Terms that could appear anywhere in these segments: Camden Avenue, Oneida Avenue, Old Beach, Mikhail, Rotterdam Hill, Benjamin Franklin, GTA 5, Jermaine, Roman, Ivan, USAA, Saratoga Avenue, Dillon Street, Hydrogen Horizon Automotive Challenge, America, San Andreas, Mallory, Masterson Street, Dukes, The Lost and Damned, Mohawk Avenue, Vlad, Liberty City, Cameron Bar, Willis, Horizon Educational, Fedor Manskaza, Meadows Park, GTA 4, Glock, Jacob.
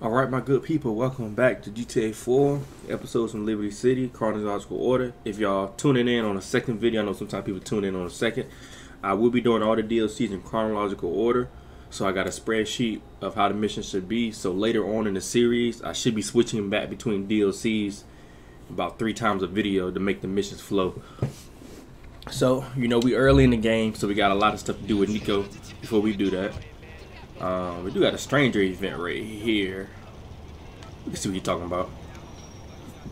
Alright, my good people, welcome back to GTA 4, episodes from Liberty City, chronological order. If y'all tuning in on a second video, I know sometimes people tune in on a second. I will be doing all the DLCs in chronological order, so I got a spreadsheet of how the mission should be. So later on in the series, I should be switching back between DLCs about 3 times a video to make the missions flow. So, you know, we early in the game, so we got a lot of stuff to do with Niko before we do that. We do got a stranger event right here. We can see what he's talking about.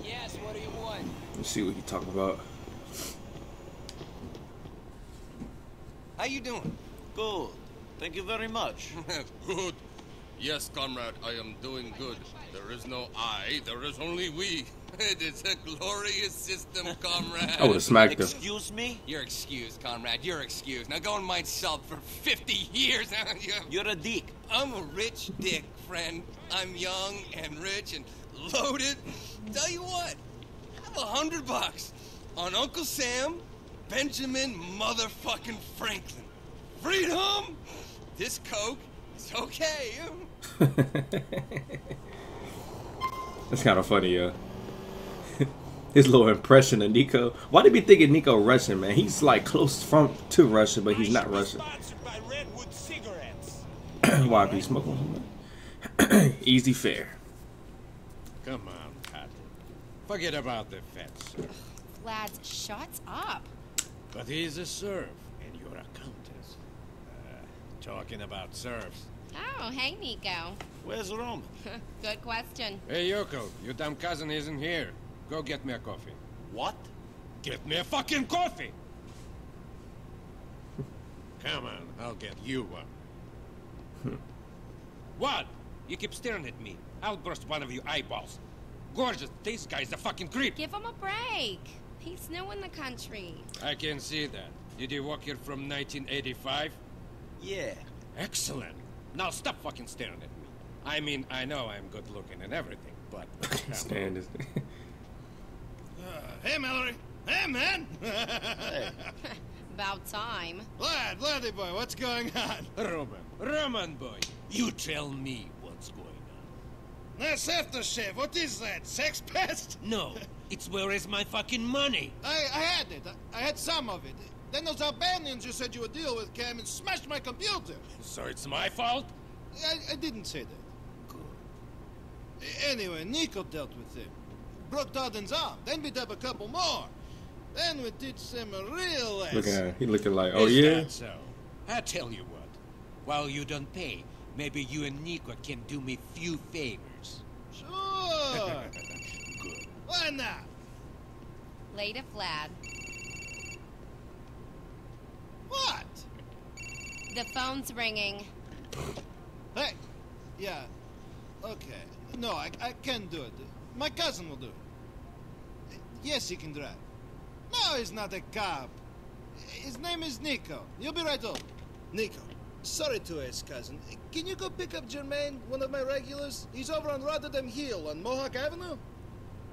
Yes, what do you want? Let's see what he's talking about. How you doing? Good. Thank you very much. Good. Yes, comrade, I am doing good. There is no I, there is only we. It is a glorious system, comrade. I would have smacked him. Excuse me? You're excused, comrade. You're excused. Now go and mine salt for 50 years. You're a dick. I'm a rich dick, friend. I'm young and rich and loaded. Tell you what, I have $100 on Uncle Sam, Benjamin motherfucking Franklin. Freedom! This coke is okay. That's kind of funny, yeah. His little impression of Niko. Why did we think of Niko Russian, man? He's like close from to Russia, but he's not Russian. Why be smoking? Easy fare. Come on, Pat. Forget about the fat sir. Vlad, shut up. But he's a serf, and you're a countess. Talking about serfs. Oh, hey, Niko. Where's Roman? Good question. Hey, Yoko, your dumb cousin isn't here. Go get me a coffee. What? Get me a fucking coffee! Come on, I'll get you one. What? You keep staring at me. I'll burst one of your eyeballs. Gorgeous, this guy's a fucking creep. Give him a break. He's new in the country. I can see that. Did you walk here from 1985? Yeah. Excellent. Now stop fucking staring at me. I mean, I know I'm good looking and everything, but... Stand is... Hey, Mallory. Hey, man. Hey. About time. Vlad, Vladdy boy, what's going on? Roman boy, you tell me what's going on. That's aftershave. What is that? Sex pest? No, it's where is my fucking money? I had it. I had some of it. Then those Albanians you said you would deal with came and smashed my computer. So it's my fault? I didn't say that. Good. Anyway, Niko dealt with it. Broke Darden's arm. Then we did a couple more. Then we did some real ass. Look at her. He looking like, oh yeah. So, I tell you what. While you don't pay, maybe you and Niko can do me few favors. Sure. Good. Why not? Later, Vlad. What? The phone's ringing. Hey. Yeah. Okay. No, I can't do it. My cousin will do it. Yes, he can drive. No, he's not a cop. His name is Niko. You'll be right over. Niko, sorry to ask, cousin. Can you go pick up Jermaine, one of my regulars? He's over on Rotterdam Hill on Mohawk Avenue?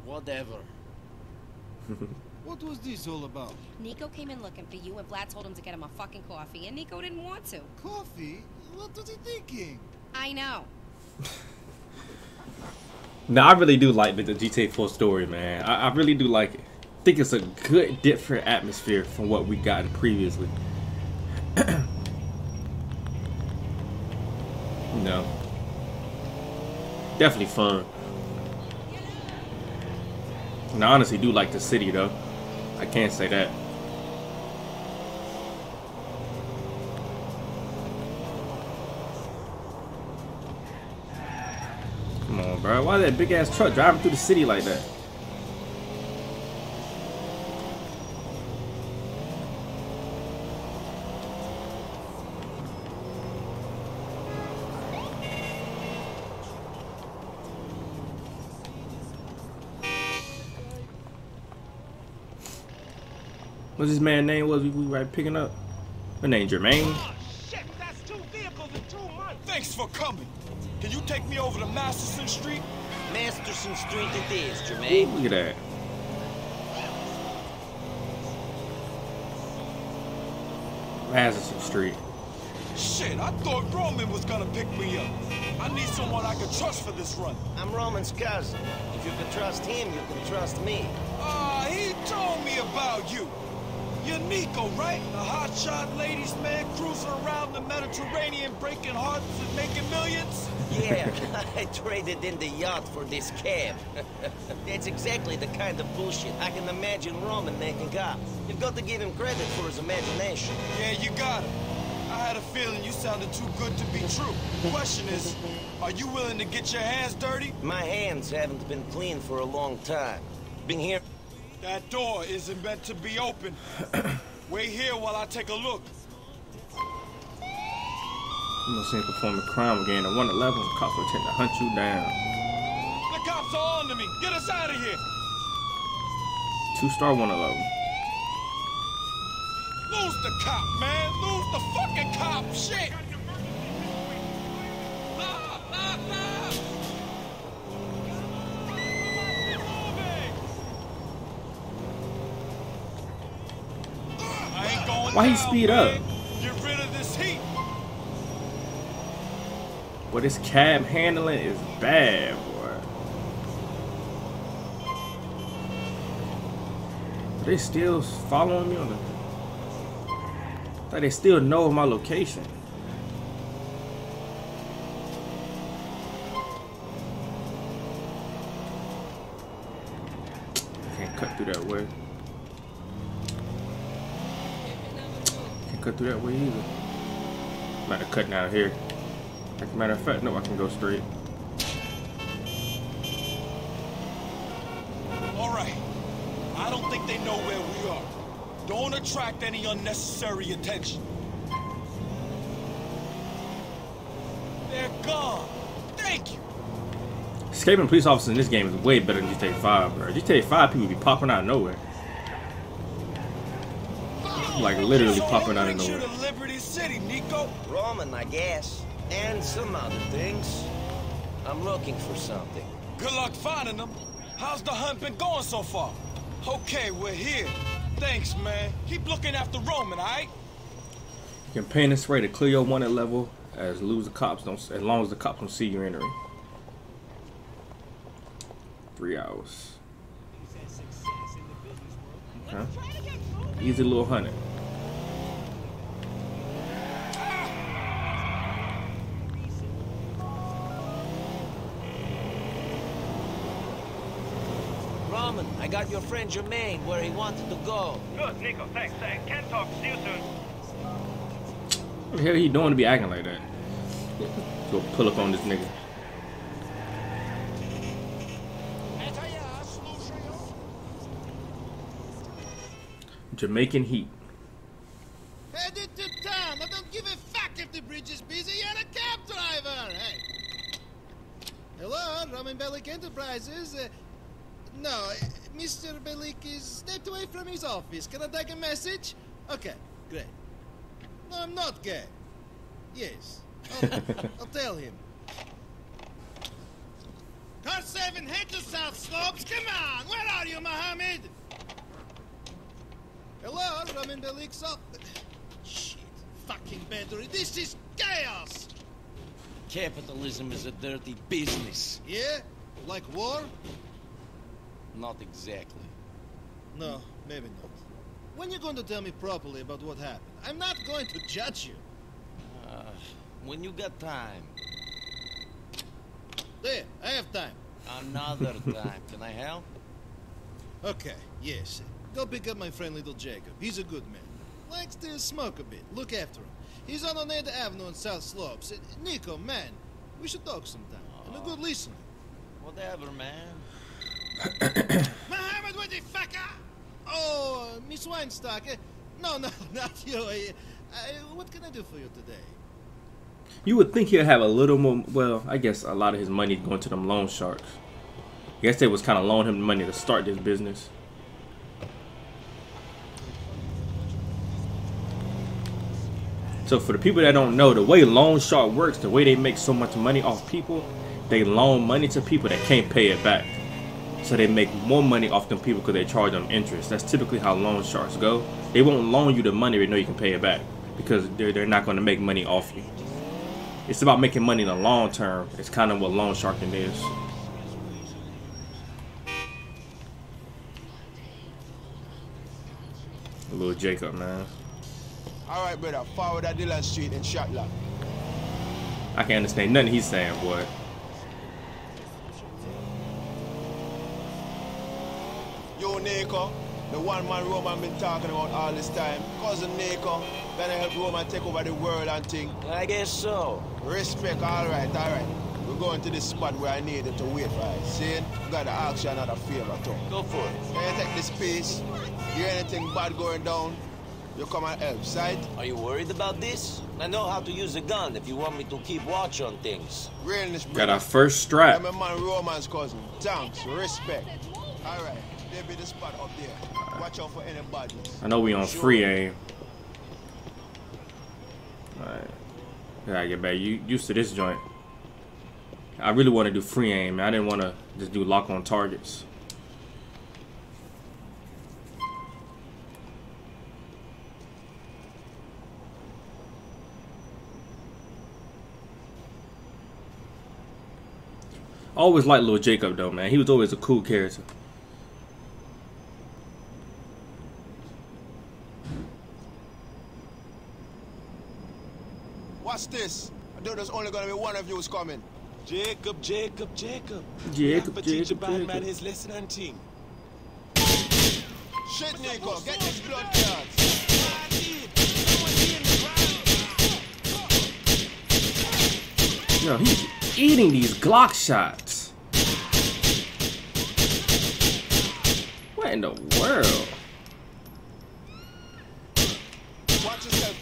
Whatever. What was this all about? Niko came in looking for you and Vlad told him to get him a fucking coffee and Niko didn't want to. Coffee? What was he thinking? I know. Now I really do like the GTA 4 story, man. I really do like it. I think it's a good, different atmosphere from what we gotten previously. No, definitely fun. And I honestly do like the city, though. I can't say that. Bro, why that big ass truck driving through the city like that? What's this man's name was we right picking up? Her name Jermaine. Oh, shit, that's 2 vehicles in 2 months. Thanks for coming. Can you take me over to Masterson Street? Masterson Street it is, Jermaine. Ooh, look at that. Masterson Street. Shit, I thought Roman was gonna pick me up. I need someone I can trust for this run. I'm Roman's cousin. If you can trust him, you can trust me. He told me about you. You're Niko, right? A hotshot ladies man cruising around the Mediterranean, breaking hearts and making millions? Yeah, I traded in the yacht for this cab. That's exactly the kind of bullshit I can imagine Roman making up. You've got to give him credit for his imagination. Yeah, you got it. I had a feeling you sounded too good to be true. The question is, are you willing to get your hands dirty? My hands haven't been clean for a long time. Been here... That door isn't meant to be open. Wait here while I take a look. You must ain't performing a crime again. I want a level. The cops will attempt to hunt you down. The cops are on to me. Get us out of here. 2-star 111. Lose the cop, man. Lose the fucking cop. Shit. Why he speed up? Get rid of this heat. Boy, this cab handling is bad, boy. Are they still following me on the... I thought they still know my location. I can't cut through that way. Cut through that way either. I'm about to cut out here. As a matter of fact, no, I can go straight. Alright. I don't think they know where we are. Don't attract any unnecessary attention. They're gone. Thank you. Escaping police officers in this game is way better than GTA 5, bro. GTA 5 people be popping out of nowhere. Like literally popping out of nowhere. Liberty City, Niko. Roman, I guess, and some other things. I'm looking for something. Good luck finding them. How's the hunt been going so far? Okay, we're here. Thanks, man. Keep looking after Roman, all right? You can paint this way to clear your wanted level as long as the cops don't see you entering. 3 hours. Huh? Easy little hunting. Roman, I got your friend Jermaine where he wanted to go. Good, Niko, thanks. I can talk. See you soon. What the hell are you doing to be acting like that? Go pull up on this nigga. Jamaican heat. Headed to town. I don't give a fuck if the bridge is busy. You're a cab driver. Hey. Hello, Roman Bellic Enterprises. No, Mr. Bellic is stepped away from his office. Can I take a message? Okay, great. No, I'm not gay. Yes. I'll tell him. Car 7, head to South Slopes. Come on. Where are you, Mohammed? Hello, Roman Bellic's up. Shit, fucking battery. This is chaos! Capitalism is a dirty business. Yeah? Like war? Not exactly. No, maybe not. When are you going to tell me properly about what happened? I'm not going to judge you. When you got time. There, I have time. Another time. Can I help? Okay, yes. Go pick up my friend Little Jacob. He's a good man. Likes to smoke a bit. Look after him. He's on Oneida Avenue in South Slopes. Niko, man, we should talk sometime. I'm a good listener. Whatever, man. Mohammed, what the fucker? Oh, Miss Weinstock. No, not you. What can I do for you today? You would think he'd have a little more. Well, I guess a lot of his money going to them loan sharks. I guess they was kind of loaning him money to start this business. So for the people that don't know, the way loan shark works, the way they make so much money off people, they loan money to people that can't pay it back. So they make more money off them people because they charge them interest. That's typically how loan sharks go. They won't loan you the money they know you can pay it back. because they're not going to make money off you. It's about making money in the long term. It's kind of what loan sharking is. A little Jacob, man. All right, brother. Forward at Dillon Street and shot lock. I can't understand nothing he's saying, boy. Yo, Niko, the one-man Roman been talking about all this time. Cousin Niko, gonna help Roman take over the world and thing. I guess so. Respect, all right, all right. We're going to this spot where I need them to wait for us. See? We gotta ask you another favor, too. Go for it. Can you take this piece? You hear anything bad going down? You come and help, sight? Are you worried about this? I know how to use a gun if you want me to keep watch on things. Realness, got our first strap. I'm a man Roman's cousin. Thanks, respect. All right. There be the spot up there. Watch out for anybody. I know we on free aim. Alright. Gotta get back used to this joint. I really want to do free aim. I didn't want to just do lock on targets. I always liked little Jacob though, man. He was always a cool character. What's this? I know there's only gonna be one of you who's coming. Jacob. Teach a bad man his lesson and team. Shit, Nico, get these blood cards. Yo, he's eating these Glock shots. What in the world?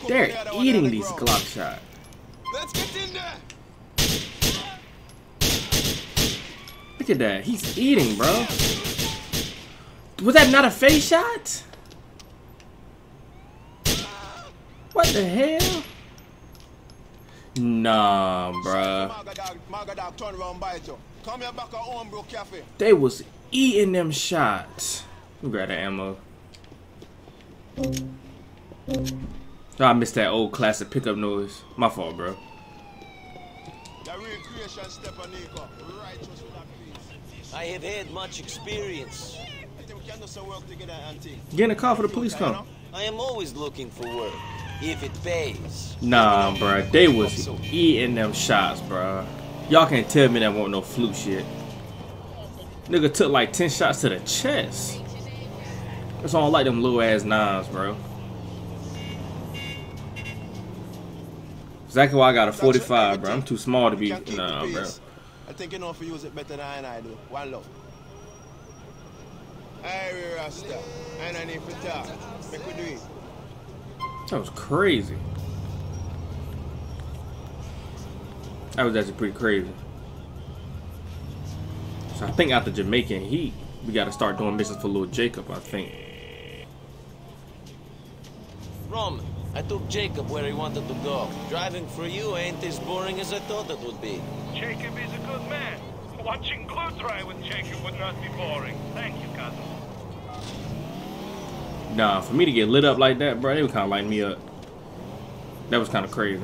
They're eating these Glock shots. Let's get in there. Look at that. He's eating, bro. Was that not a face shot? What the hell? Nah, bruh. They was eating them shots. Let me grab the ammo. Oh, I missed that old classic pickup noise. My fault, bro. I have had much experience. Get in a car for the police come. I am always looking for work, if it pays. Nah, bro. They was eating them shots, bro. Y'all can't tell me that won't no flu shit. Nigga took like 10 shots to the chest. That's all like them little ass knives, bro. Exactly why I got a 45, bro. I'm too small to be. Nah, bro. I think you know if you use it better than I do. One love. Hey, Rasta. I don't need to talk. Make we do it. That was crazy. That was actually pretty crazy. So I think after Jamaican Heat, we got to start doing missions for little Jacob, I think. Roman. I took Jacob where he wanted to go. Driving for you ain't as boring as I thought it would be. Jacob is a good man. Watching glue dry with Jacob would not be boring. Thank you, cousin. Nah, for me to get lit up like that, bro, they would kind of light me up. That was kind of crazy.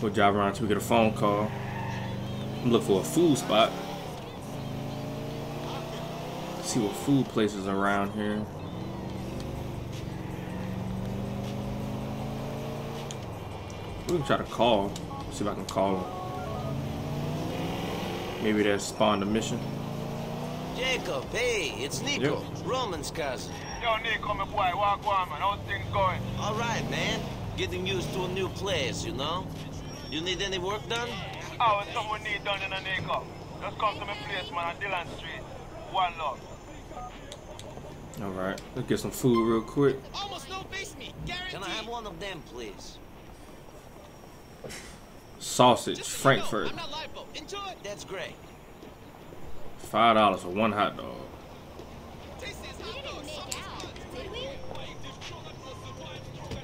We'll drive around until we get a phone call. I'm looking for a food spot. Let's see what food places are around here. We can try to call. See if I can call him. Maybe that spawned a mission. Jacob, hey, it's Niko, yep. Roman's cousin. Yo, Niko, my boy, walk on, man. How's things going? All right, man. Getting used to a new place, you know. You need any work done? Oh, it's something we need done in a Niko. Just come to my place, man, on Dillon Street. One love. All right, let's get some food real quick. Almost no face meat. Guaranteed. Can I have one of them, please? Sausage, Frankfurt. That's great. $5 for one hot dog.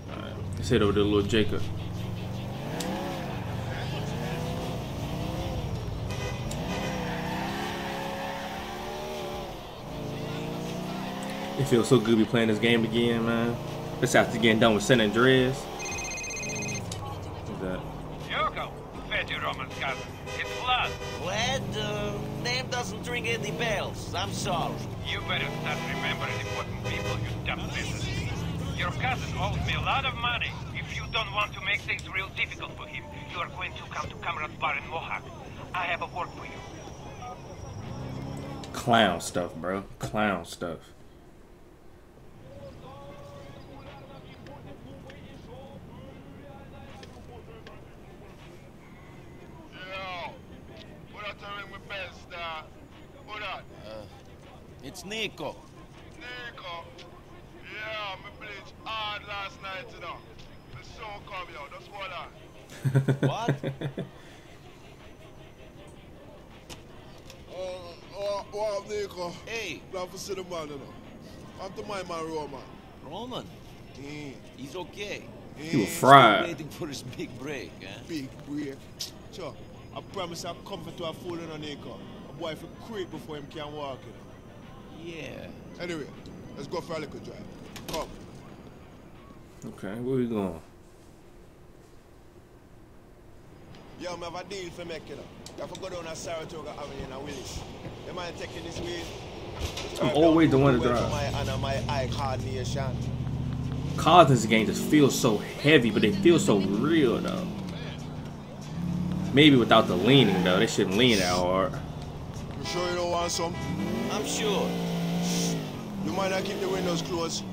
Alright, let's head over to little Jacob. It feels so good to be playing this game again, man. It's after getting done with San Andreas. What's that? Jacob, Fatty Roman's cousin. It's Vlad. Vlad? Name doesn't ring any bells. I'm sorry. You better start remembering important people, you dumb business. Your cousin owes me a lot of money. If you don't want to make things real difficult for him, you are going to come to Cameron Bar in Mohawk. I have a word for you. Clown stuff, bro. Clown stuff. It's Niko. Niko? Yeah, me bleached hard last night, you know. The sun come here, just hold on. What? Oh, Niko. Hey. Glad to see the man, you know. After my man, Roman. Roman? Mm. He's okay. He was fried. Waiting for his big break, eh? Big break? Sure. I promise I'll come to a fool, you know, Niko. A boy for creep before him can walk, you know. Yeah. Anyway, let's go for a liquor drive. Come. Okay, where we going? Yo, I have a deal for making up. You have to go down to Saratoga Avenue and Willis. You mind taking this way? I'm always the one to drive. Cars in this game just feel so heavy, but they feel so real, though. Maybe without the leaning, though. They shouldn't lean that hard. You sure you don't want some? I'm sure. You might not keep the windows closed.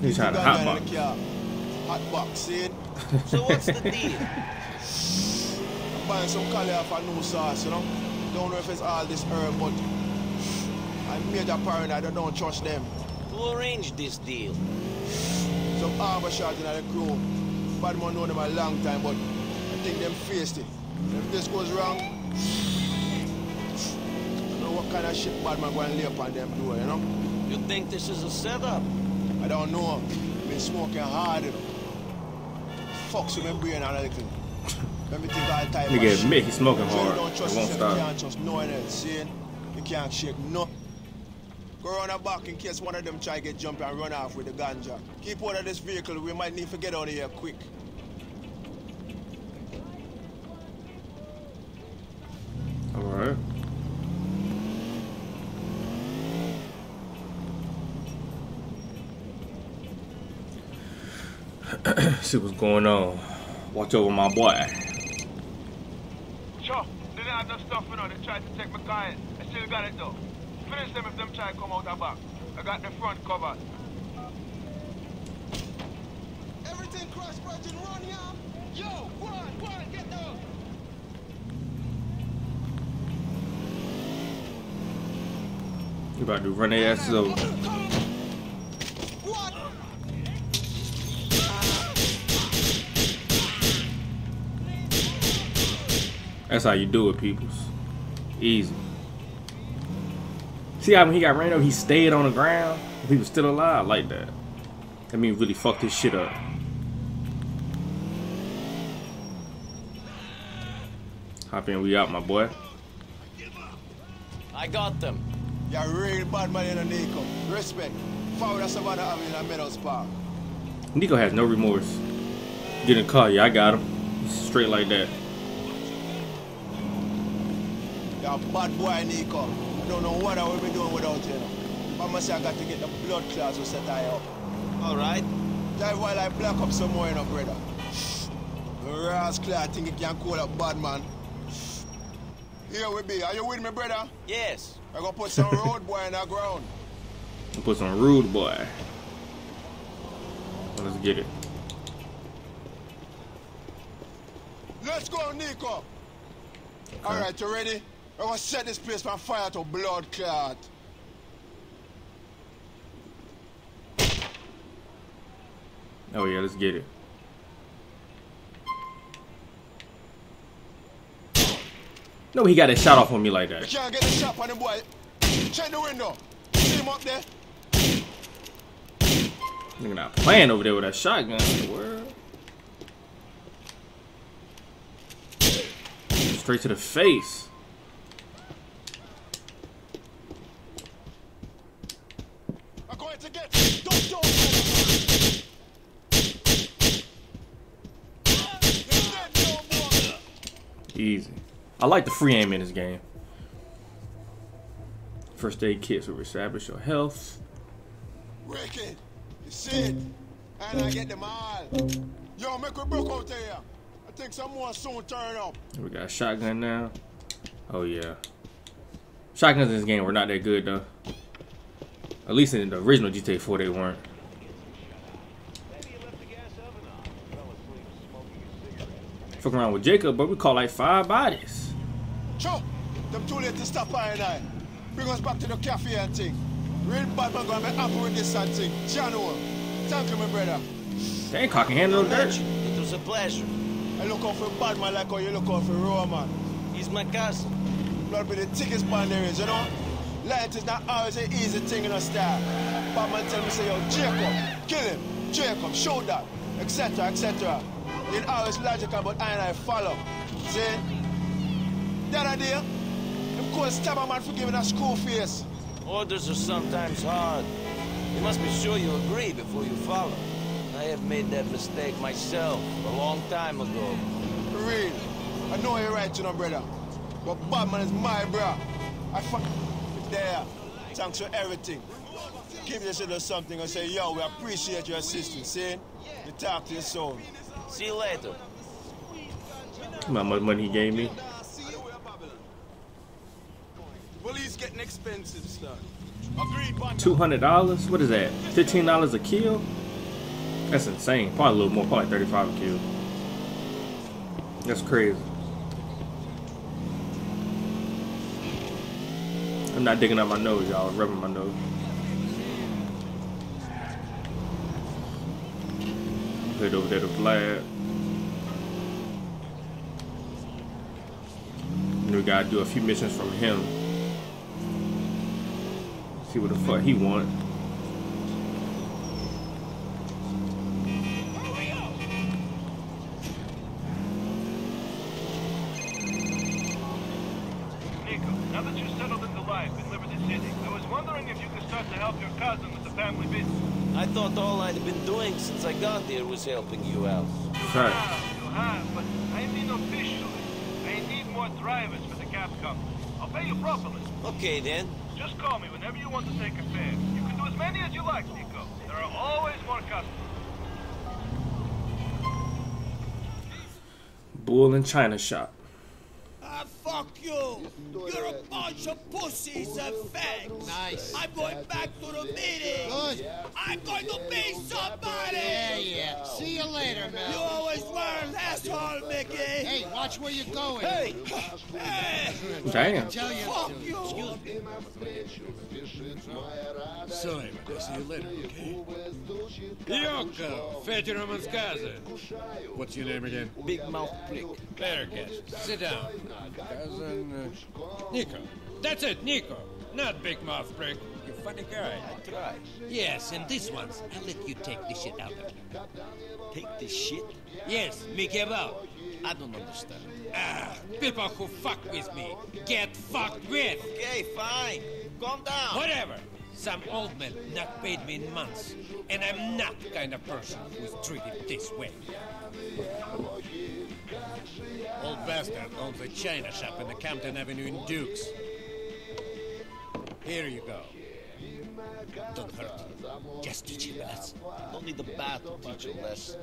He's had a hot box. Hot box, see it? So what's the deal? I'm buying some collie off a new sauce, you know? Don't know if it's all this herb, but I'm major paranoid, I don't trust them. Who arranged this deal? Some arbor shot in the crew. Bad man known them a long time, but I think them faced it. If this goes wrong, what kind of shit bad man going to lay upon them door, you know? You think this is a setup? I don't know. Been smoking hard, you know. Fucks with my brain and everything. Let me think all the time. Nigga, admit he's smoking hard. Don't trust yourself, you can't trust no one else, see? You can't shake no. Go around the back in case one of them try to get jumped and run off with the ganja. Keep out of this vehicle. We might need to get out of here quick. All right. See what's going on. Watch over my boy. Sure, they didn't have no stuff, you know. They tried to take my car in. I still got it though. Finish them if them try to come out the back. I got the front covered. Everything cross budget, run, y'all. Yo, run, get down. You about to run their asses over. What? That's how you do it, peoples. Easy. See how when he got ran over, he stayed on the ground. If he was still alive like that, that mean really fucked his shit up. Hop in, we out, my boy. I got them. You're real bad man in Niko. Respect. Forward Savannah Avenue in Meadows Park. Niko has no remorse. Didn't call you. I got him. Straight like that. You're a bad boy, Niko. I don't know what I will be doing without you. I must say I got to get the blood clots to set I up. Alright. That while I black up some more, you know, brother. The rascal, I think you can call up bad man. Here we be. Are you with me, brother? Yes. I gonna put some rude boy in the ground. Put some rude boy. Let's get it. Let's go, Niko. Okay. Alright, you ready? I'm gonna set this place on fire to blood clot. Oh yeah, let's get it. No, he got a shot off on me like that. You can't get a shot on the boy. Check the window. See him up there. Nigga not playing over there with that shotgun. In the world. Straight to the face. Easy. I like the free aim in this game. First aid kits will reestablish your health. Ricky, shit, and I get them all. Yo, make a book out there. I think someone soon turn up. We got a shotgun now. Oh yeah, shotguns in this game were not that good though. At least in the original GTA 4 they weren't. Fuck around with Jacob, but we caught like 5 bodies. Choke, them too late to stop by and I. Bring us back to the cafe and thing. Real bad man gonna be happy with this and thing. January. Thank you, my brother. Dang, cock and handle dirt. It was a pleasure. I look out for a bad man like how you look out for Roman. He's my cousin. Blood be the thickest man there is, you know? Light is not always an easy thing in a style. Bad man tell me, say, yo, Jacob, kill him. Jacob, show that, etc., etc. It always logical, but I and I follow. See? That idea? Stab a man for giving us school face. Orders are sometimes hard. You must be sure you agree before you follow. I have made that mistake myself a long time ago. Really? I know you're right, you know, brother. But Batman is my bro. I fuck there. Thanks for everything. Give this little something and say, yo, we appreciate your assistance, see? You talk to your soul. See you later. How much money he gave me? Police getting expensive stuff. $200? What is that? $15 a kill? That's insane. Probably a little more. Probably 35 a kill. That's crazy. I'm not digging out my nose, y'all. Rubbing my nose. Head over there to Vlad. We gotta do a few missions from him. See what the fuck he want. Niko, now that you're settled into life in Liberty City, I was wondering if you could start to help your cousin with the family business. I thought all I'd been doing since I got here was helping you out. Right. You have, but I mean officially. I need more drivers for the cab company. I'll pay you properly. Okay then. Just call me whenever you want to take a fare. You can do as many as you like, Niko. There are always more customers. Bull and China shop. Ah, fuck you! You're a bunch of pussies and fags! Nice. I'm going back to the meeting! Good. I'm going to be somebody! Yeah, yeah. See you later, man. You always were an asshole, Mickey! Hey, watch where you're going! Hey! Hey! Damn. Fuck you! Excuse me. Sorry, I'll see you later, okay? Yoko, Fedor Manskaza. What's your name again? Big Mouth Prick. Better guess. Sit down. Cousin Niko. That's it, Niko. Not Big Mouth Prick. You're a funny guy. I tried. Yes, and this one's. I'll let you take the shit out of me. Take the shit? Yes, me give up. I don't understand. Ah, people who fuck with me get fucked with. Okay, fine. Calm down. Whatever. Some old man not paid me in months, and I'm not the kind of person who's treated this way. Old bastard owns a China shop in the Camden Avenue in Dukes. Here you go. Don't hurt him. Just teach him a lesson. Don't need the bat to teach a lesson.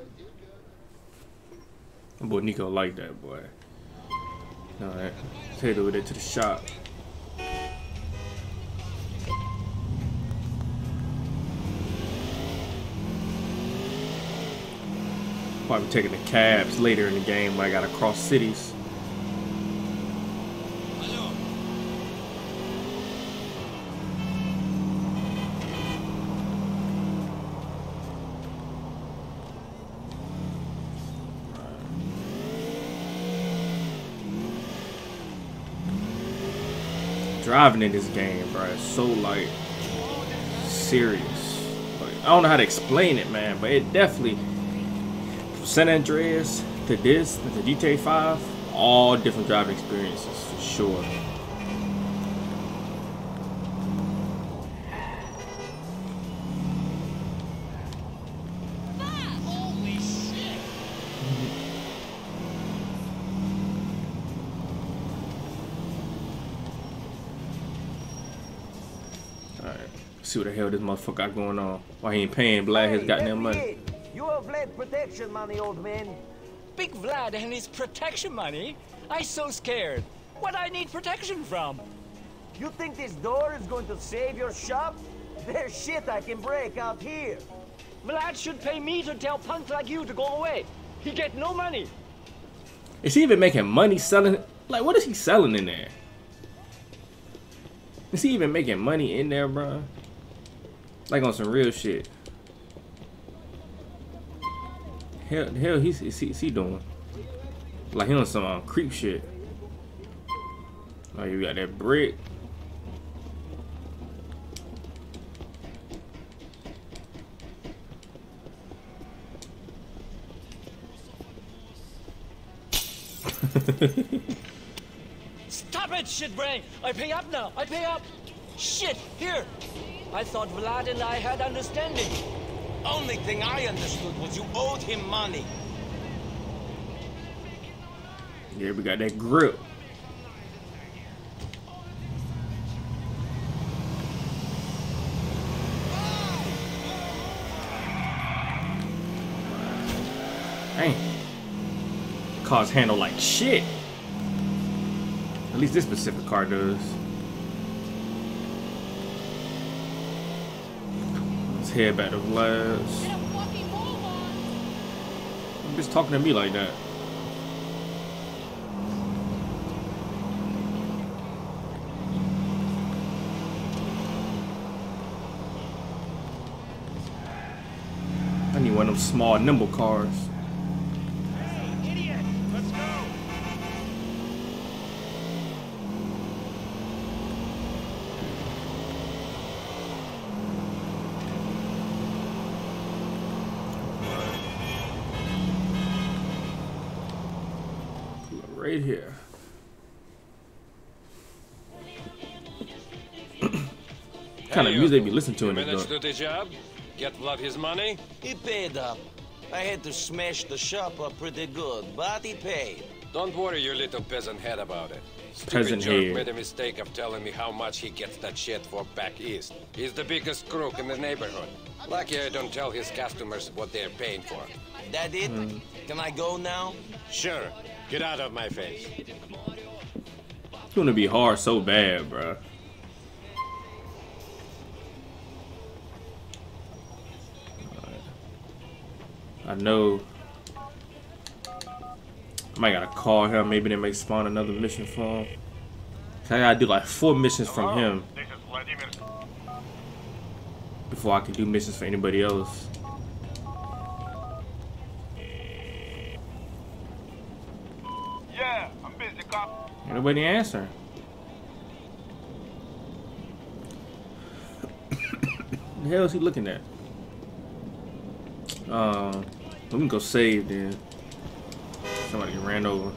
Boy, Niko like that, boy. Alright, let's head over there to the shop. Probably taking the cabs later in the game when I gotta cross cities. Hello. Right. Driving in this game, bro, it's so like serious. Like, I don't know how to explain it, man, but it definitely. San Andreas to this, to GTA 5, all different driving experiences for sure. Holy shit! see what the hell this motherfucker got going on. Why he ain't paying Vlad his goddamn money? You owe Vlad protection money, old man. Big Vlad and his protection money? I'm so scared. What I need protection from? You think this door is going to save your shop? There's shit I can break out here. Vlad should pay me to tell punks like you to go away. He get no money. Is he even making money selling? Like, what is he selling in there? Is he even making money in there, bro? Like on some real shit. Hell, is he doing? Like he on some creep shit. Oh, you got that brick. Stop it, shitbrain! I pay up now. I pay up. Shit, here. I thought Vlad and I had understanding. Only thing I understood was you owed him money. Yeah, we got that grip. Cars handle like shit. At least this specific car does. Let's head back to Vlad's. You're just talking to me like that. I need one of them small, nimble cars. Right here. Kind of music they be listening to in the managed to do the job? Get Vlad his money? He paid up. I had to smash the shop up pretty good, but he paid. Don't worry your little peasant head about it. Stupid jerk made a mistake of telling me how much he gets that shit for back east. He's the biggest crook in the neighborhood. Lucky I don't tell his customers what they're paying for. That it? Can I go now? Sure. Get out of my face. It's gonna be hard so bad, bro. I know. I might gotta call him. Maybe they may spawn another mission for him. I gotta do like 4 missions from him before I can do missions for anybody else. Nobody answer. The hell is he looking at? Let me go save then. Somebody ran over.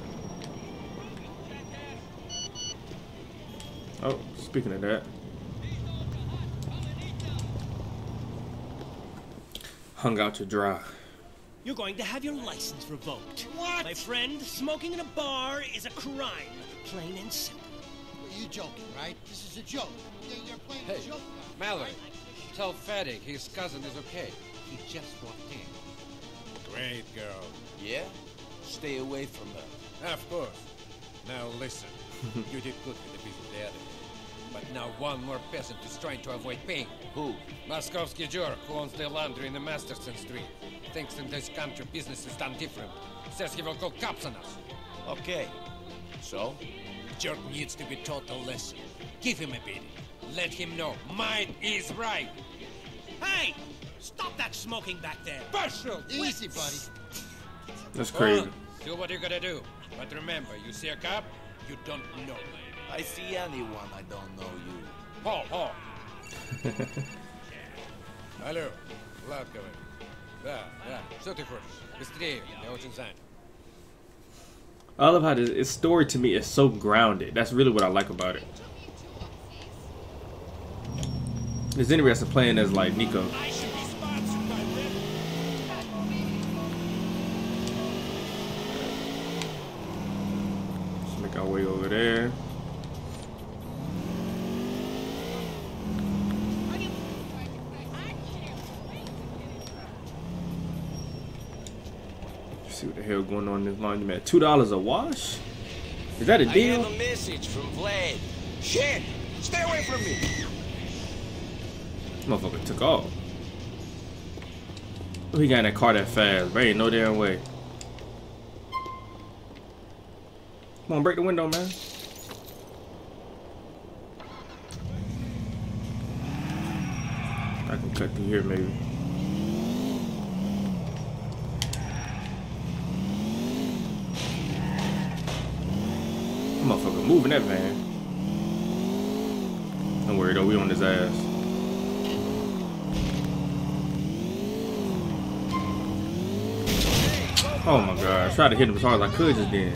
Oh, speaking of that. Hung out to dry. You're going to have your license revoked. What? My friend, smoking in a bar is a crime. Plain and simple. Well, you joking, right? This is a joke. You're playing a joke. Mallory, tell Faddick his cousin is okay. He just walked in. Great girl. Yeah? Stay away from her. Of course. Now listen. You did good with the people there. But now one more peasant is trying to avoid paying. Who? Moskovsky jerk who owns the laundry in the Masterson Street. Thinks in this country business is done different. Says he will call cops on us. Okay. So? Jerk needs to be taught a lesson. Give him a beating. Let him know mine is right. Hey! Stop that smoking back there! Marshal! Easy, buddy. That's crazy. Do what you gotta do. But remember, you see a cop, you don't know me. I see anyone, I don't know you. Ho, ho! Hello. Vlad coming. Да, что ты хочешь? Быстрее, я очень занят. I love how this story to me is so grounded. That's really what I like about it. It's interesting playing as like Niko. Let's make our way over there. see what the hell going on in this laundromat. $2 a wash? Is that a deal? I have a message from Vlad. Shit! Stay away from me! Motherfucker took off. Who he got in that car that fast? There ain't no damn way. Come on, break the window, man. I can cut through here, maybe. Motherfucker moving that van. Don't worry though, we on his ass. Oh my god, I tried to hit him as hard as I could just then.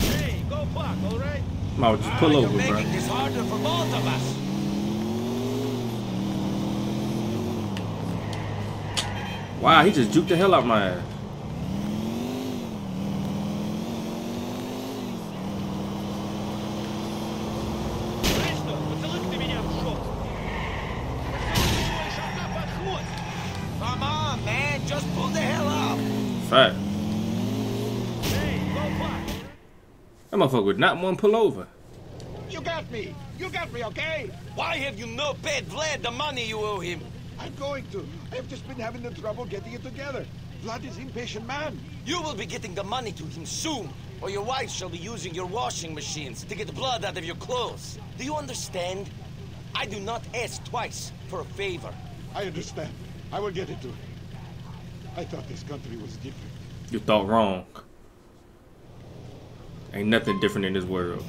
Hey, go back, all right? I'll just pull over, bro. It's harder for both of us. Wow, he just juked the hell out of my ass. Come on, man, just pull the hell up. Fact. That motherfucker would not want to pull over. You got me, okay? Why have you not paid Vlad the money you owe him? I'm going to. I've just been having the trouble getting it together. Vlad is an impatient man. You will be getting the money to him soon, or your wife shall be using your washing machines to get blood out of your clothes. Do you understand? I do not ask twice for a favor. I understand. I will get it to him. I thought this country was different. You thought wrong. Ain't nothing different in this world.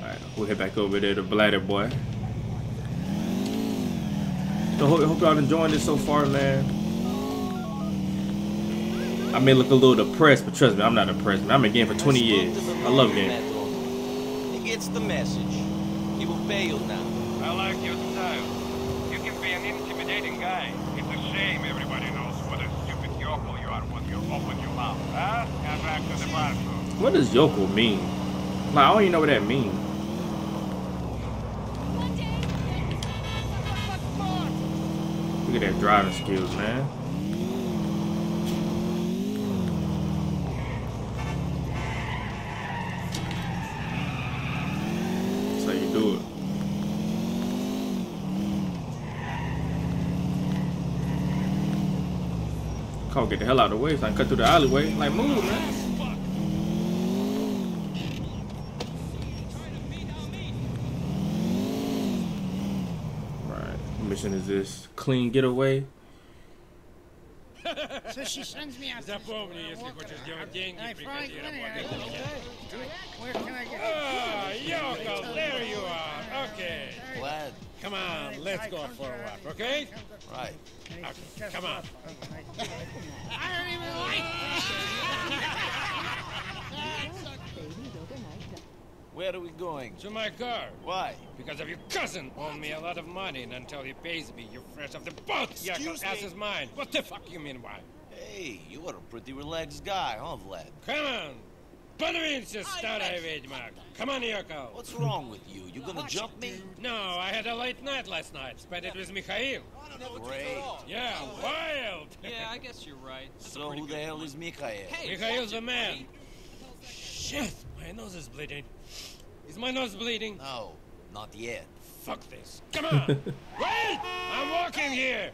Alright, we'll head back over there to Bladder Boy. So hope y'all enjoying this so far, man. I may look a little depressed, but trust me, I'm not depressed, man. I've been gaming for 20 years. I love games. He gets the message. He will fail now. I like your style. You can be an intimidating guy. It's a shame everybody knows what a stupid yokel you are when you open your mouth. Huh? Come back to the bar. What does yokel mean? Like, I don't even know what that means. Look at that driving skills, man. That's how you do it. Call, get the hell out of the way so I can cut through the alleyway. Like, move, man. Is this clean getaway? So she sends me out. Where can I get? Oh, Yoko, there you are. Okay. Glad. Come on, let's go for a walk, okay? Right. Okay. Come on. I don't even like it. Where are we going? To my car. Why? Because of your cousin owed me a lot of money, and until he pays me, you're fresh off the boat. Excuse me. Ass is mine. What the fuck you mean, why? Hey, you are a pretty relaxed guy, huh, Vlad? Come on. Come on, Yoko. What's wrong with you? You gonna jump me? No, I had a late night last night. Spent it with Mikhail. Great. Yeah, wild. Yeah, I guess you're right. So who the hell is Mikhail? Hey, Mikhail's the man. Shit, my nose is bleeding. Is my nose bleeding? No, not yet. Fuck this. Come on! Wait! I'm walking here!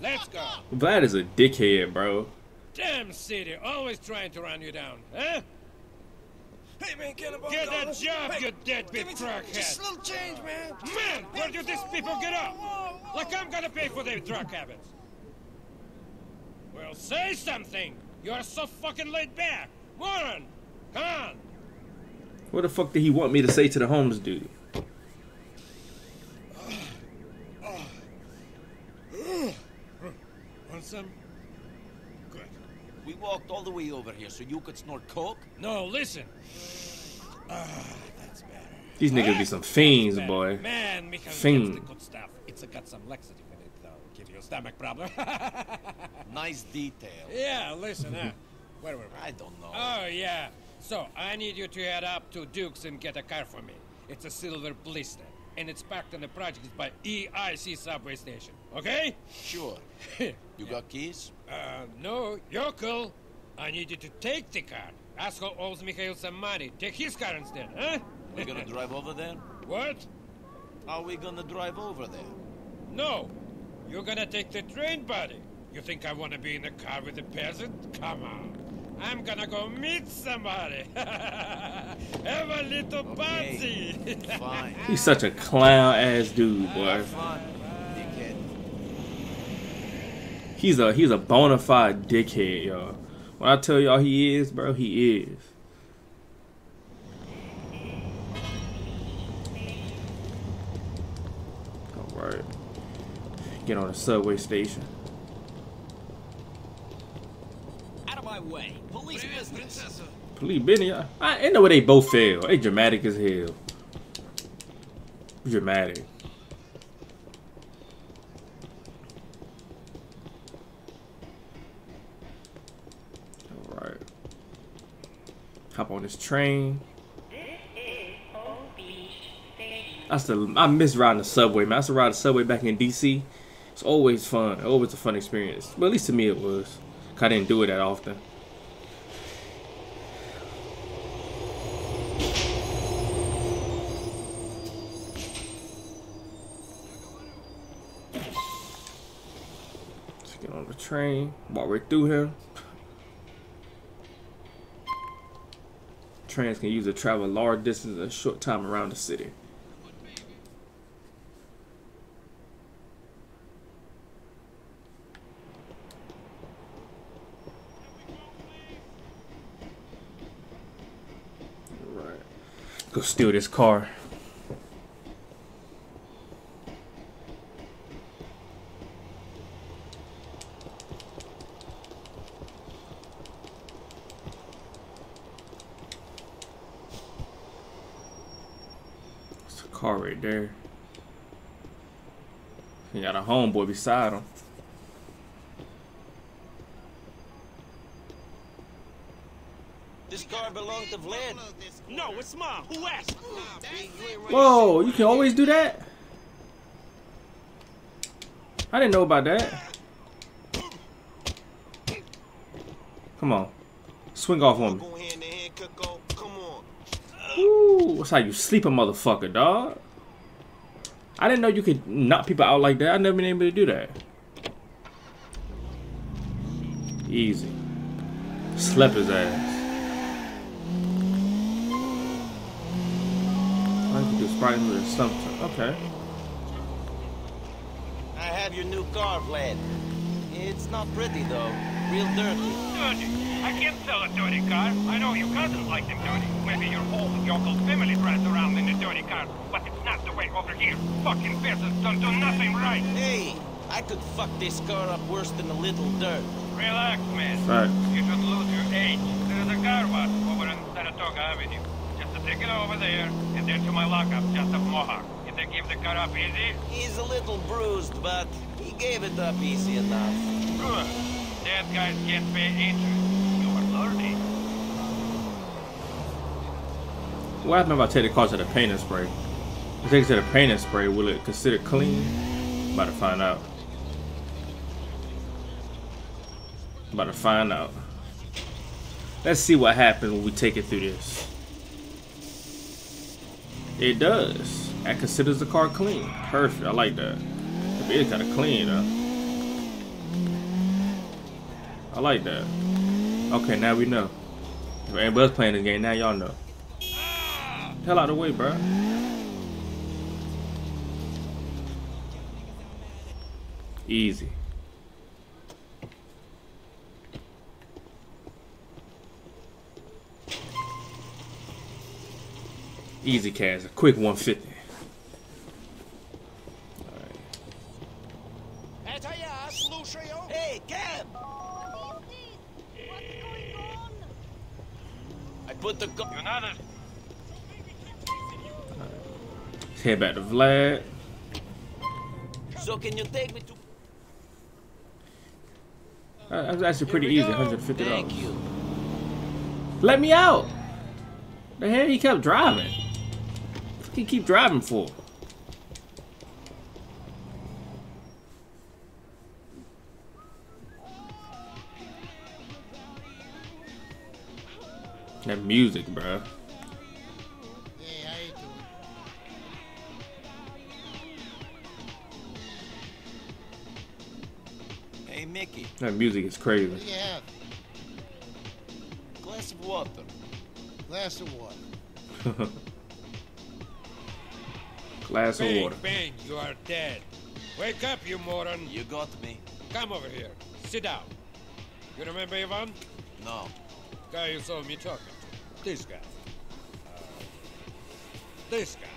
Let's go! Vlad is a dickhead, bro. Damn city, always trying to run you down, huh? Hey, man, get that job, you deadbeat truckhead! Just a little change, man! Man, where do these people get up? Like I'm gonna pay for their drug habits! Well, say something! You are so fucking laid back! Warren! Come on! What the fuck did he want me to say to the homeless dude? Want some? Good. We walked all the way over here so you could snort coke? No, listen. That's better. These niggas be some fiends, boy. Man, fiends. It's got some laxative in it, though. Give you a stomach problem. Nice detail. Yeah, listen, huh? Where were we? I don't know. Oh, yeah. So, I need you to head up to Dukes and get a car for me. It's a silver blister, and it's packed on the projects by EIC subway station, okay? Sure. You got keys? No, yokel. I need you to take the car. Asshole owes Mikhail some money. Take his car instead, huh? We're gonna drive over there? What? Are we gonna drive over there? No. You're gonna take the train, buddy. You think I wanna be in a car with a peasant? Come on. I'm gonna go meet somebody. Have a little party. Okay. Fine. He's such a clown ass dude, boy. He's a bona fide dickhead, y'all. When I tell y'all he is, bro, he is. Alright. Get on the subway station. Out of my way. Police business. Police business. I know where they both fail. They dramatic as hell. Dramatic. Alright. Hop on this train. I miss riding the subway, man. I used to ride the subway back in DC. It's always fun. Always a fun experience. Well, at least to me it was. 'Cause I didn't do it that often. Let's get on the train. Walk right through here. Trains can use to travel large distances in a short time around the city. Go steal this car. It's a car right there. He got a homeboy beside him. This car belongs to Vlad. No, it's mine. Who asked? Whoa, you can always do that? I didn't know about that. Come on. Swing off on me. Ooh, that's how you sleep a motherfucker, dog. I didn't know you could knock people out like that. I've never been able to do that. Easy. Slept his ass. Or something. Okay. I have your new car, Vlad. It's not pretty though. Real dirty. Dirty? I can't sell a dirty car. I know your cousins like them dirty. Maybe your whole yokel family drives around in a dirty car, but it's not the way over here. Fucking peasants don't do nothing right. Hey, I could fuck this car up worse than a little dirt. Relax, man. Right. You should lose your age. There's a car wash over in Saratoga Avenue. Take it over there, and then to my lockup, just up Mohawk. Did they give the car up easy? He's a little bruised, but he gave it up easy enough. Good. That guy can't pay interest. You are learning. What happened if I take the car to the paint and spray? If I take it to the paint and spray, will it consider clean? I'm about to find out. I'm about to find out. Let's see what happens when we take it through this. It does. That considers the car clean. Perfect. I like that. It is kind of clean, though. I like that. Okay, now we know. If anybody's playing this game, now y'all know. Hell out of the way, bro. Easy. Easy cash, a quick 150. Alright. Hey, Cam! What is this? What's going on? I put the gun. Right. Let's head back to Vlad. So can you take me to that was actually pretty easy, $150. Thank you. Let me out! The hell you kept driving? What do you keep driving for? That music, bro. Yeah, how you doing? Hey, Mickey. That music is crazy. What do you have? Glass of water. Glass of water. Glass bang, of water. Bang, you are dead. Wake up, you moron. You got me. Come over here. Sit down. You remember Ivan? No. Guy you saw me talking to. This guy. This guy.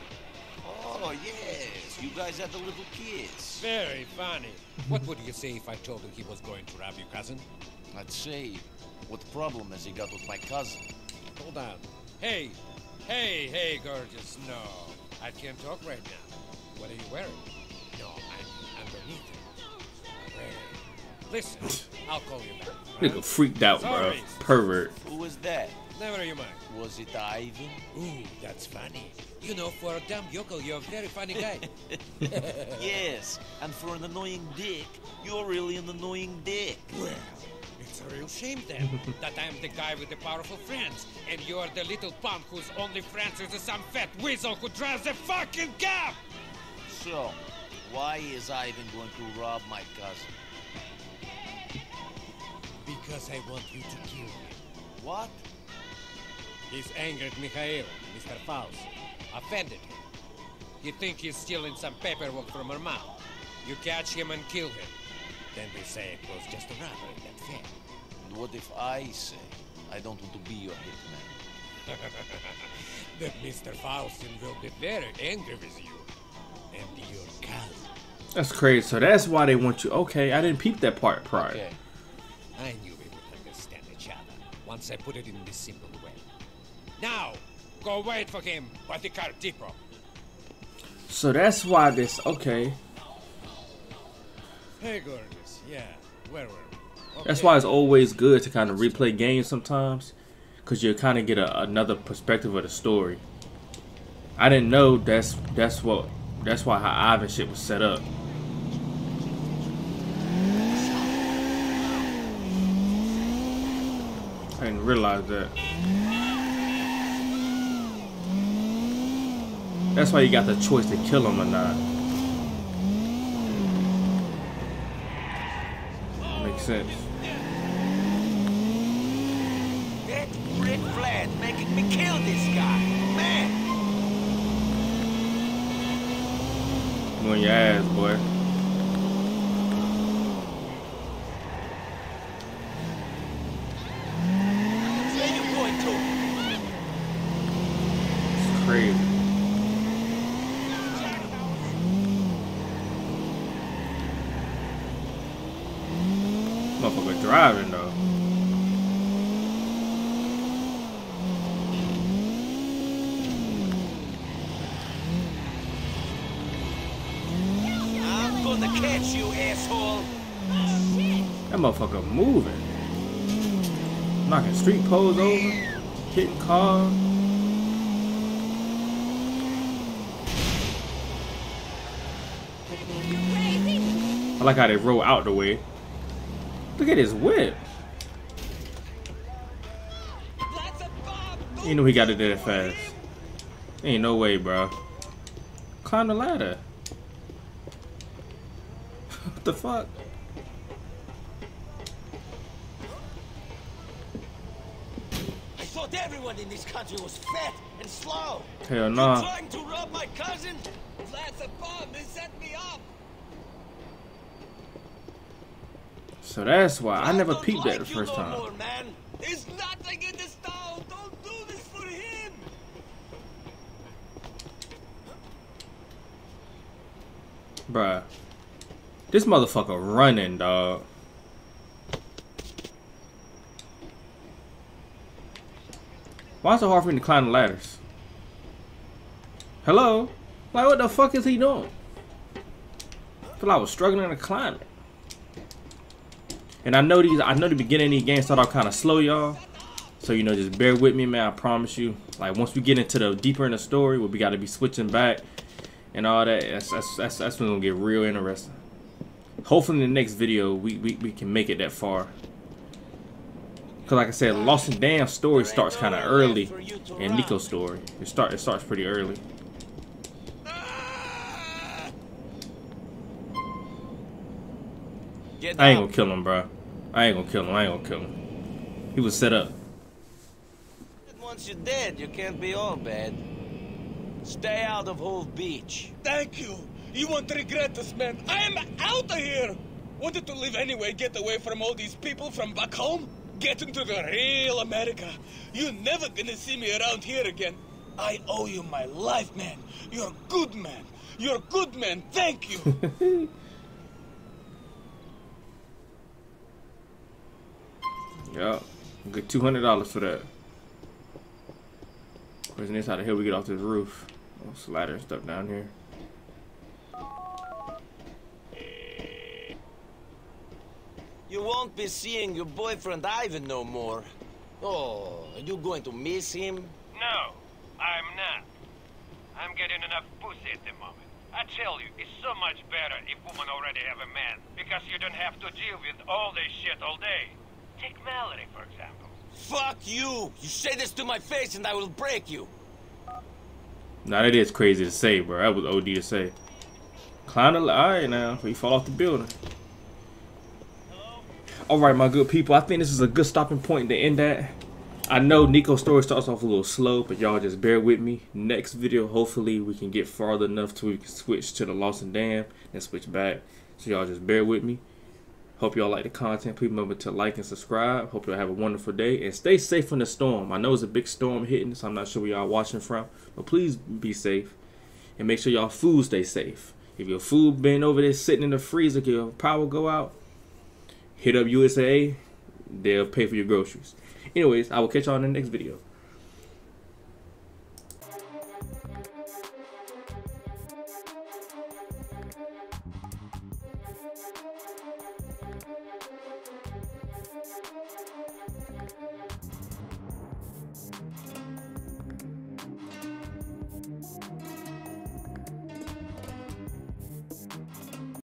Oh, yes. You guys are the little kids. Very funny. What would you say if I told you he was going to rob your cousin? I'd say, what problem has he got with my cousin? Hold on. Hey. Hey, hey, gorgeous. No. I can't talk right now. What are you wearing? No, I'm underneath it. Listen, I'll call you back. Right? Nigga freaked out, sorry, bro. Pervert. Who was that? Never you mind. Was it Ivan? Ooh, that's funny. You know, for a dumb yokel, you're a very funny guy. Yes, and for an annoying dick, you're really an annoying dick. Well, it's a real shame then that I'm the guy with the powerful friends, and you're the little punk whose only friends is some fat weasel who drives a fucking cab. So, why is Ivan going to rob my cousin? Because I want you to kill him. What? He's angered Mikhail, Mr. Faust. Offended him. He thinks he's stealing some paperwork from her mom. You catch him and kill him. Then they say it was just a robbery, that's it. And what if I say I don't want to be your hitman? That Mr. Faustin will be very angry with you. And your cousin. That's crazy. So that's why they want you. Okay, I didn't peep that part prior. Okay. I knew we would understand each other once I put it in this simple way. Now, go wait for him at the car depot. So that's why this, okay. Hey, gorgeous. Yeah, where were we? Okay. That's why it's always good to kind of replay games sometimes, because you kind of get another perspective of the story. I didn't know that's why how Ivan shit was set up. I didn't realize that. That's why you got the choice to kill him or not. Makes sense. That Rick Vlad making me kill this guy, man. You on your ass, boy. Motherfucker driving though. I'm gonna catch you, asshole. Oh, shit. That motherfucker moving. Knocking street poles over. Hitting cars. I like how they roll out the way. Look at his whip. You know he got it there fast. Ain't no way, bro. Climb the ladder. What the fuck? I thought everyone in this country was fat and slow. Hell nah. You're trying to rob my cousin? That's a bomb. They set me up. So that's why I never peeped that the first time. More, man. There's nothing in this town. Don't do this for him. Bruh. This motherfucker running, dog. Why is it hard for him to climb the ladders? Hello? Like what the fuck is he doing? I feel like I was struggling to climb it. And I know the beginning of these games start off kind of slow, y'all. So, you know, just bear with me, man. I promise you. Like, once we get into the deeper in the story, where we got to be switching back and all that, that's when it's going to get real interesting. Hopefully, in the next video, we can make it that far. Because, like I said, Lost and Damned story starts kind of early, and Niko's story, it starts pretty early. I ain't gonna kill him, bro. I ain't gonna kill him. He was set up. Once you're dead, you can't be all bad. Stay out of Old Beach. Thank you. You won't regret this, man. I am out of here. Wanted to live anyway, get away from all these people from back home. Get into the real America. You're never gonna see me around here again. I owe you my life, man. You're a good man. You're a good man. Thank you. Yeah, good $200 for that. Question is, how the hell we get off this roof? Oh, slider and stuff down here. You won't be seeing your boyfriend Ivan no more. Oh, are you going to miss him? No, I'm not. I'm getting enough pussy at the moment. I tell you, it's so much better if women already have a man, because you don't have to deal with all this shit all day. Take Mallory, for example. Fuck you! You say this to my face and I will break you! Now that is crazy to say, bro. That was OD to say. Climb the ladder now, before you fall off the building. Hello? Alright, my good people. I think this is a good stopping point to end at. I know Niko's story starts off a little slow, but y'all just bear with me. Next video, hopefully, we can get farther enough to we can switch to the Lost and Damned and switch back. So y'all just bear with me. Hope y'all like the content. Please remember to like and subscribe. Hope y'all have a wonderful day. And stay safe in the storm. I know it's a big storm hitting, so I'm not sure where y'all watching from. But please be safe. And make sure y'all food stay safe. If your food been over there sitting in the freezer, your power go out, hit up USAA. They'll pay for your groceries. Anyways, I will catch y'all in the next video.